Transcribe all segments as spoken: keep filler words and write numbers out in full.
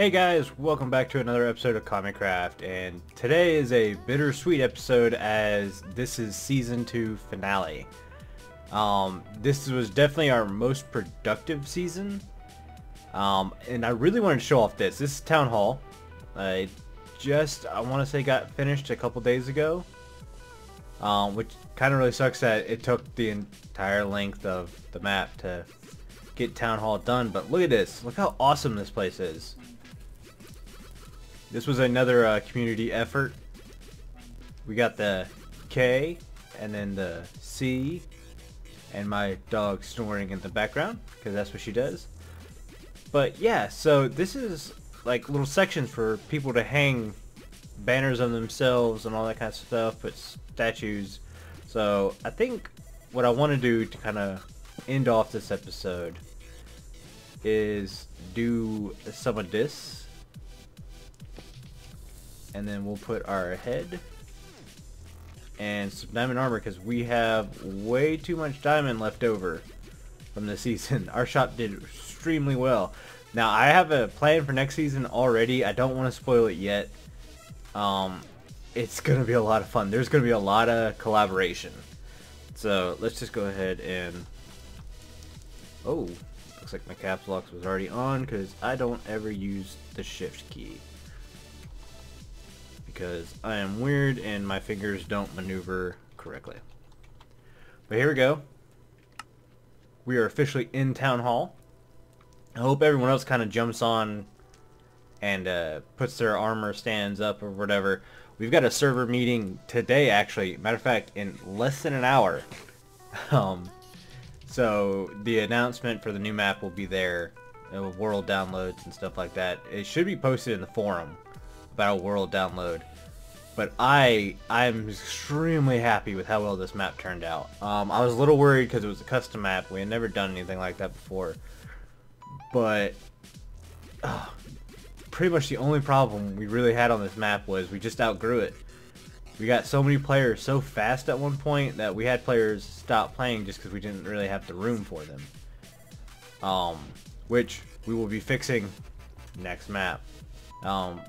Hey guys, welcome back to another episode of Kamicraft, and today is a bittersweet episode as this is season two finale. Um, this was definitely our most productive season, um, and I really wanted to show off this. This is Town Hall. Uh, it just, I want to say, got finished a couple days ago, um, which kind of really sucks that it took the entire length of the map to get Town Hall done, but look at this. Look how awesome this place is. This was another uh, community effort. We got the K and then the C and my dog snoring in the background because that's what she does. But yeah, so this is like little sections for people to hang banners of themselves and all that kind of stuff, put statues. So I think what I want to do to kind of end off this episode is do some of this. And then we'll put our head and some diamond armor because we have way too much diamond left over from this season. Our shop did extremely well. Now I have a plan for next season already. I don't want to spoil it yet. Um, it's going to be a lot of fun. There's going to be a lot of collaboration. So let's just go ahead and... Oh, looks like my caps lock was already on because I don't ever use the shift key. Because I am weird and my fingers don't maneuver correctly. But here we go. We are officially in Town Hall. I hope everyone else kind of jumps on and uh, puts their armor stands up or whatever. We've got a server meeting today, actually. Matter of fact, in less than an hour. um, so the announcement for the new map will be there. It will world downloads and stuff like that. It should be posted in the forum about a world download. But I I'm extremely happy with how well this map turned out. Um, I was a little worried because it was a custom map. We had never done anything like that before. But uh, pretty much the only problem we really had on this map was we just outgrew it. We got so many players so fast at one point that we had players stop playing just because we didn't really have the room for them. Um, which we will be fixing next map. Um,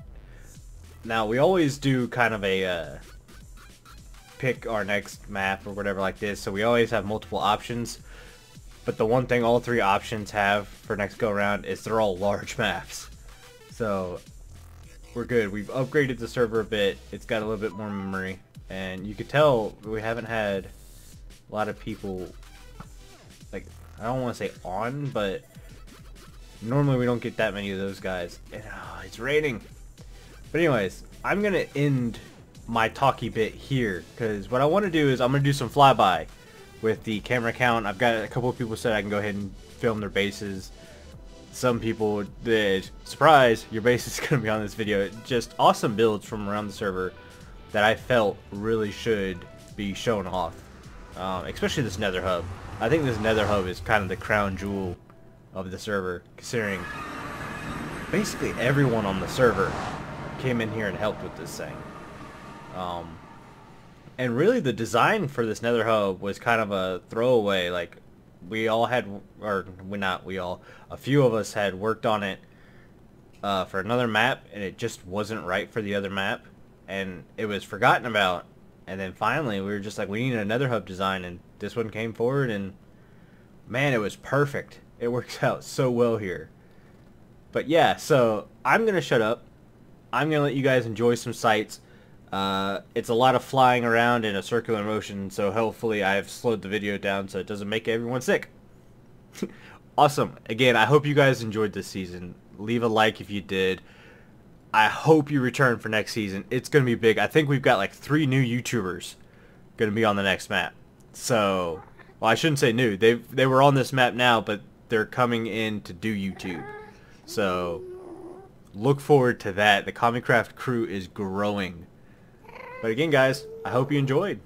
Now, we always do kind of a, uh, pick our next map or whatever like this, so we always have multiple options, but the one thing all three options have for next go-around is they're all large maps. So, we're good. We've upgraded the server a bit, it's got a little bit more memory, and you could tell we haven't had a lot of people, like, I don't want to say on, but normally we don't get that many of those guys. And, oh, it's raining! But anyways, I'm going to end my talky bit here, because what I want to do is I'm going to do some flyby with the camera count. I've got a couple of people said I can go ahead and film their bases. Some people did. Surprise, your base is going to be on this video. Just awesome builds from around the server that I felt really should be shown off. Um, especially this nether hub. I think this nether hub is kind of the crown jewel of the server, considering basically everyone on the server came in here and helped with this thing. Um, and really the design for this nether hub was kind of a throwaway. Like, we all had, or we not we all, a few of us had worked on it uh, for another map, and it just wasn't right for the other map, and it was forgotten about, and then finally we were just like, we need another hub design, and this one came forward, and man, it was perfect. It works out so well here. But yeah, so I'm gonna shut up. I'm going to let you guys enjoy some sights. Uh, it's a lot of flying around in a circular motion, so hopefully I've slowed the video down so it doesn't make everyone sick. Awesome. Again, I hope you guys enjoyed this season. Leave a like if you did. I hope you return for next season. It's going to be big. I think we've got like three new YouTubers going to be on the next map. So, well, I shouldn't say new. They they were on this map now, but they're coming in to do YouTube. So... look forward to that. The Kamicraft crew is growing. But again, guys, I hope you enjoyed.